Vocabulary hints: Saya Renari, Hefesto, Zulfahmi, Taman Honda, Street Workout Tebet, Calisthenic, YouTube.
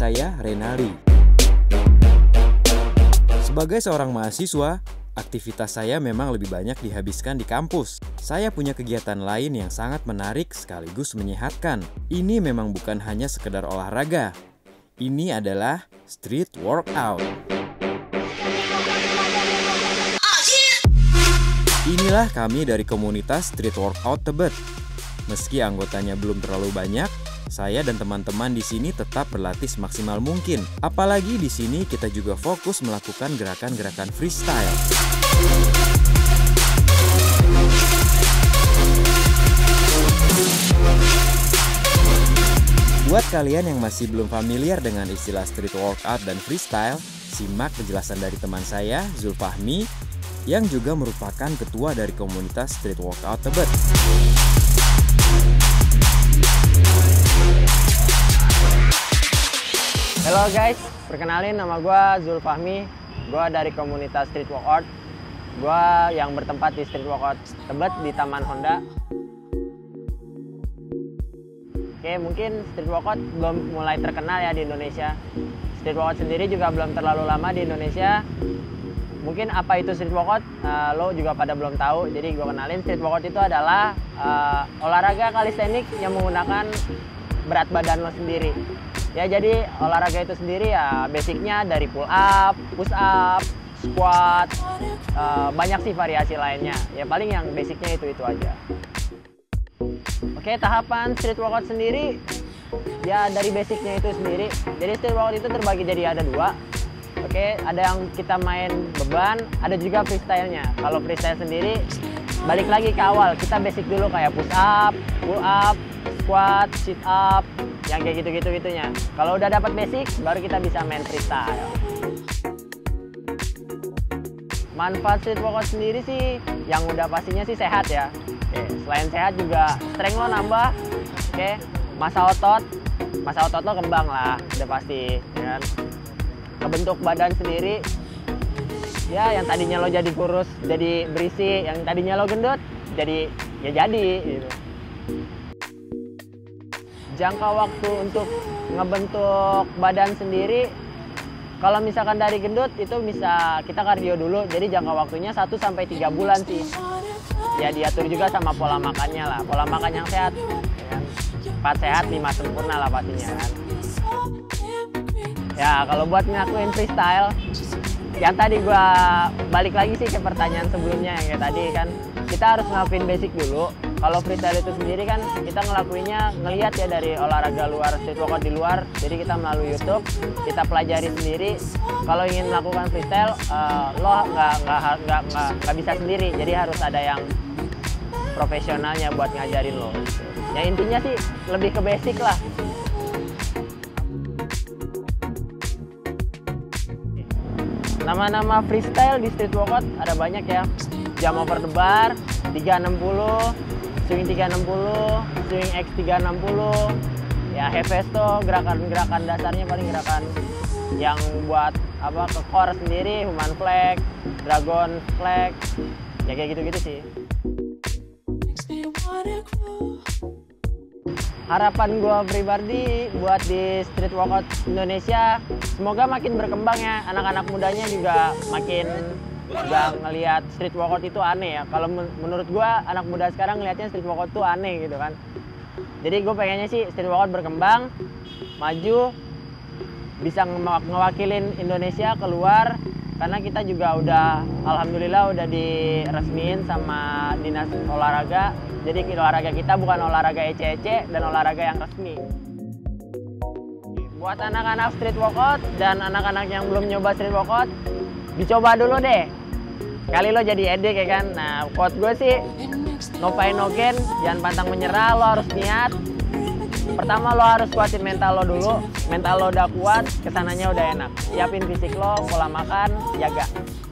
Saya Renari. Sebagai seorang mahasiswa, aktivitas saya memang lebih banyak dihabiskan di kampus. Saya punya kegiatan lain yang sangat menarik sekaligus menyehatkan. Ini memang bukan hanya sekedar olahraga. Ini adalah street workout. Inilah kami dari komunitas Street Workout Tebet. Meski anggotanya belum terlalu banyak, saya dan teman-teman di sini tetap berlatih semaksimal mungkin. Apalagi di sini kita juga fokus melakukan gerakan-gerakan freestyle. Buat kalian yang masih belum familiar dengan istilah street workout dan freestyle, simak penjelasan dari teman saya, Zulfahmi, yang juga merupakan ketua dari komunitas Street Workout Tebet. Halo guys, perkenalin nama gue Zulfahmi, gue dari komunitas Street Workout. Gue yang bertempat di Street Workout Tebet di Taman Honda. Oke, mungkin Street Workout belum mulai terkenal ya di Indonesia. Street Workout sendiri juga belum terlalu lama di Indonesia. Mungkin apa itu Street Workout, lo juga pada belum tahu. Jadi gue kenalin, Street Workout itu adalah olahraga calisthenic yang menggunakan berat badan lo sendiri. Ya, jadi olahraga itu sendiri ya basicnya dari pull up, push up, squat, banyak sih variasi lainnya. Ya paling yang basicnya itu aja. Oke, tahapan street workout sendiri ya dari basicnya itu sendiri. Jadi street workout itu terbagi jadi ada dua. Oke, ada yang kita main beban, ada juga freestyle-nya. Kalau freestyle sendiri balik lagi ke awal, kita basic dulu kayak push up, pull up, squat, sit up, yang kayak gitu-gitunya. Kalau udah dapat basic, baru kita bisa main freestyle. Manfaat street workout sendiri sih, yang udah pastinya sih sehat ya. Oke, selain sehat juga strength lo nambah, oke, massa otot lo kembang lah, udah pasti. Ya kan? Kebentuk badan sendiri, ya yang tadinya lo jadi kurus, jadi berisi, yang tadinya lo gendut, jadi. Gitu. Jangka waktu untuk ngebentuk badan sendiri, kalau misalkan dari gendut itu bisa kita kardio dulu, jadi jangka waktunya 1-3 bulan sih. Ya diatur juga sama pola makannya lah, pola makan yang sehat. Ya. 4 sehat, 5 sempurna lah pastinya kan. Ya kalau buat ngelakuin freestyle, yang tadi gua balik lagi sih ke pertanyaan sebelumnya yang kayak tadi kan, kita harus ngelakuin basic dulu. Kalau freestyle itu sendiri kan kita ngelakuinnya ngelihat ya dari olahraga luar, street workout di luar. Jadi kita melalui YouTube, kita pelajari sendiri. Kalau ingin melakukan freestyle, lo nggak bisa sendiri. Jadi harus ada yang profesionalnya buat ngajarin lo. Ya intinya sih lebih ke basic lah. Nama-nama freestyle di street workout ada banyak ya. Jump over the bar, 360, swing 360, swing X 360, ya Hefesto, gerakan-gerakan dasarnya paling gerakan yang buat apa ke core sendiri, human flag, dragon flag, ya kayak gitu-gitu sih. Harapan gue pribadi buat di street workout Indonesia, semoga makin berkembang ya, anak-anak mudanya juga makin nggak ngelihat street workout itu aneh ya. Kalau menurut gue anak muda sekarang ngelihatnya street workout itu aneh gitu kan. Jadi gue pengennya sih street workout berkembang, maju, bisa ngewakilin Indonesia keluar. Karena kita juga udah, alhamdulillah udah diresmiin sama dinas olahraga. Jadi olahraga kita bukan olahraga ece-ece dan olahraga yang resmi. Buat anak-anak street workout dan anak-anak yang belum nyoba street workout, dicoba dulu deh. Kali lo jadi edik ya kan. Nah, quote gue sih, no pain no gain, jangan pantang menyerah, lo harus niat. Pertama lo harus kuatin mental lo dulu. Mental lo udah kuat, kesananya udah enak. Siapin fisik lo, pola makan, jaga.